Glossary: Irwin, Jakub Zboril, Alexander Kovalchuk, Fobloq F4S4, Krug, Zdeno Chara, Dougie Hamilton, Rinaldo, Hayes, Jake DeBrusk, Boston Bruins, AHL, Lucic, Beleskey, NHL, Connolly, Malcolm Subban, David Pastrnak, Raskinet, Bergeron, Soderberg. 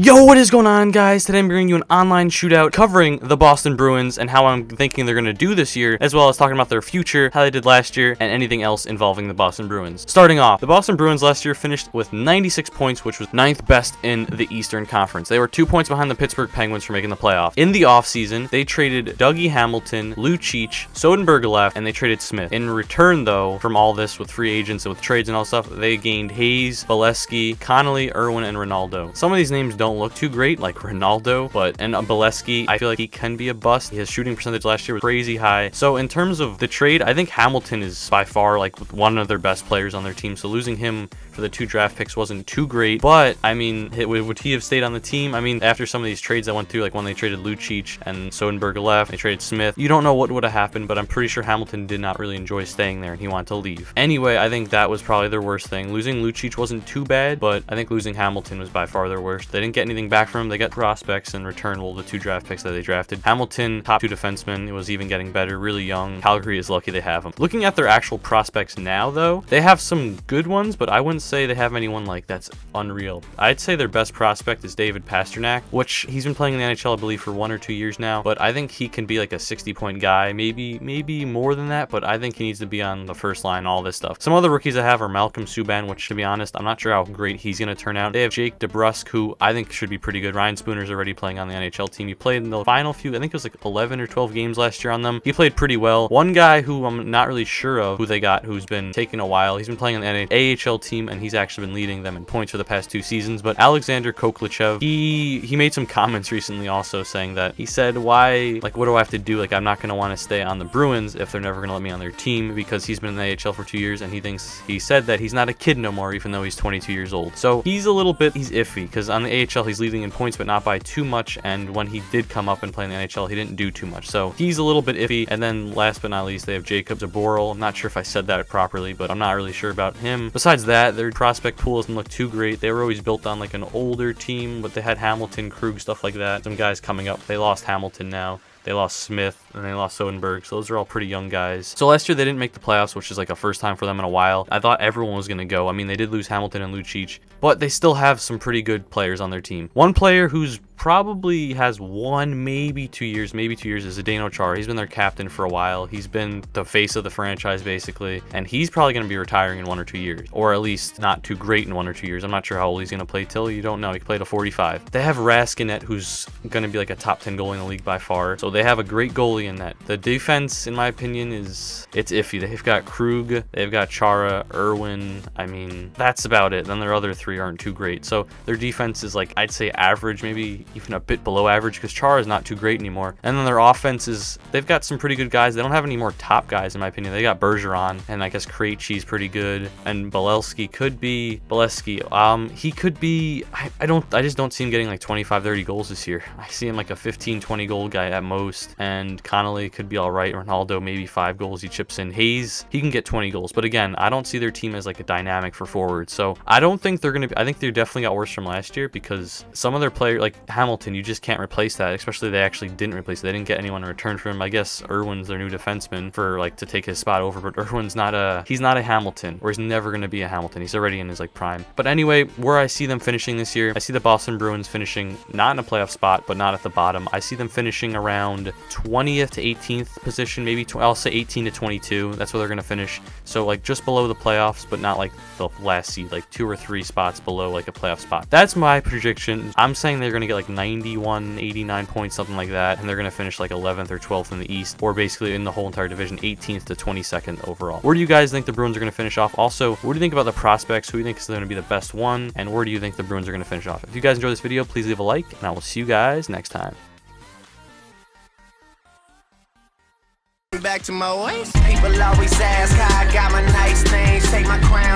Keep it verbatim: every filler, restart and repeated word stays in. Yo, what is going on, guys? Today I'm bringing you an online shootout covering the Boston Bruins and how I'm thinking they're going to do this year, as well as talking about their future, how they did last year, and anything else involving the Boston Bruins. Starting off, the Boston Bruins last year finished with ninety-six points, which was ninth best in the Eastern Conference. They were two points behind the Pittsburgh Penguins for making the playoffs. In the offseason, they traded Dougie Hamilton, Lucic, Soderberg left, and they traded Smith. In return, though, from all this with free agents and with trades and all stuff, they gained Hayes, Beleskey, Connolly, Irwin, and Rinaldo. Some of these names don't look too great, like Rinaldo, but and Beleskey, I feel like he can be a bust. His shooting percentage last year was crazy high. So in terms of the trade, I think Hamilton is by far like one of their best players on their team. So losing him for the two draft picks wasn't too great, but I mean, would he have stayed on the team? I mean, after some of these trades I went through, like when they traded Lucic and Soderberg left, they traded Smith, you don't know what would have happened, but I'm pretty sure Hamilton did not really enjoy staying there and he wanted to leave. Anyway, I think that was probably their worst thing. Losing Lucic wasn't too bad, but I think losing Hamilton was by far their worst. They didn't get anything back from him. They got prospects in return, well, the two draft picks that they drafted. Hamilton, top two defenseman, was even getting better, really young. Calgary is lucky they have him. Looking at their actual prospects now, though, they have some good ones, but I wouldn't say they have anyone like that's unreal. I'd say their best prospect is David Pastrnak, which he's been playing in the N H L, I believe, for one or two years now, but I think he can be like a sixty point guy, maybe maybe more than that, but I think he needs to be on the first line, all this stuff. Some other rookies I have are Malcolm Subban, which, to be honest, I'm not sure how great he's going to turn out. They have Jake DeBrusk, who I think should be pretty good. Ryan Spooner's already playing on the N H L team. He played in the final few, I think it was like eleven or twelve games last year on them. He played pretty well. One guy who I'm not really sure of who they got, who's been taking a while, he's been playing on the A H L team, and he's actually been leading them in points for the past two seasons, but Alexander Kovalchuk, he he made some comments recently also saying that he said, why, like, what do I have to do? Like, I'm not going to want to stay on the Bruins if they're never going to let me on their team, because he's been in the A H L for two years, and he thinks, he said that he's not a kid no more, even though he's twenty-two years old. So he's a little bit, he's iffy, because on the A H L, he's leading in points, but not by too much. And when he did come up and play in the N H L, he didn't do too much. So he's a little bit iffy. And then last but not least, they have Jakub Zboril. I'm not sure if I said that properly, but I'm not really sure about him. Besides that, their prospect pool doesn't look too great. They were always built on like an older team, but they had Hamilton, Krug, stuff like that. Some guys coming up. They lost Hamilton now. They lost Smith, and they lost Soderberg, so those are all pretty young guys. So last year, they didn't make the playoffs, which is like a first time for them in a while. I thought everyone was going to go. I mean, they did lose Hamilton and Lucic, but they still have some pretty good players on their team. One player who's probably has one, maybe two years, maybe two years is Zdeno Chara. He's been their captain for a while. He's been the face of the franchise, basically, and he's probably going to be retiring in one or two years, or at least not too great in one or two years. I'm not sure how old he's going to play till. You don't know. He played a forty-five. They have Raskinet, who's going to be like a top ten goalie in the league by far, so they have a great goalie in that. The defense, in my opinion, is it's iffy. They've got Krug, they've got Chara, Irwin. I mean, that's about it. Then their other three aren't too great. So their defense is like, I'd say average, maybe even a bit below average, because Chara is not too great anymore. And then their offense is, they've got some pretty good guys. They don't have any more top guys, in my opinion. They got Bergeron, and I guess Krejci's pretty good, and Beleskey could be, Beleskey, um, he could be, I, I don't, I just don't see him getting like twenty-five, thirty goals this year. I see him like a fifteen, twenty goal guy at most, and Connolly could be all right. Rinaldo, maybe five goals he chips in. Hayes, he can get twenty goals, but again, I don't see their team as like a dynamic for forward, so I don't think they're going to be, I think they definitely got worse from last year, because some of their players, like Hamilton, you just can't replace that, especially they actually didn't replace it. They didn't get anyone in return for him. I guess Irwin's their new defenseman for like to take his spot over, but Irwin's not a he's not a Hamilton, or he's never going to be a Hamilton. He's already in his like prime. But anyway, where I see them finishing this year, I see the Boston Bruins finishing not in a playoff spot, but not at the bottom. I see them finishing around twentieth to eighteenth position, maybe I'll say eighteen to twenty-two. That's where they're going to finish. So like just below the playoffs, but not like the last seed, like two or three spots below like a playoff spot. That's my prediction. I'm saying they're going to get like ninety-one, eighty-nine points, something like that, and they're going to finish like eleventh or twelfth in the East, or basically in the whole entire division, eighteenth to twenty-second overall. Where do you guys think the Bruins are going to finish off? Also, what do you think about the prospects? Who do you think is going to be the best one, and where do you think the Bruins are going to finish off? If you guys enjoyed this video, please leave a like, and I will see you guys next time. Back to my ways. People always ask how I got my nice things, take my crown.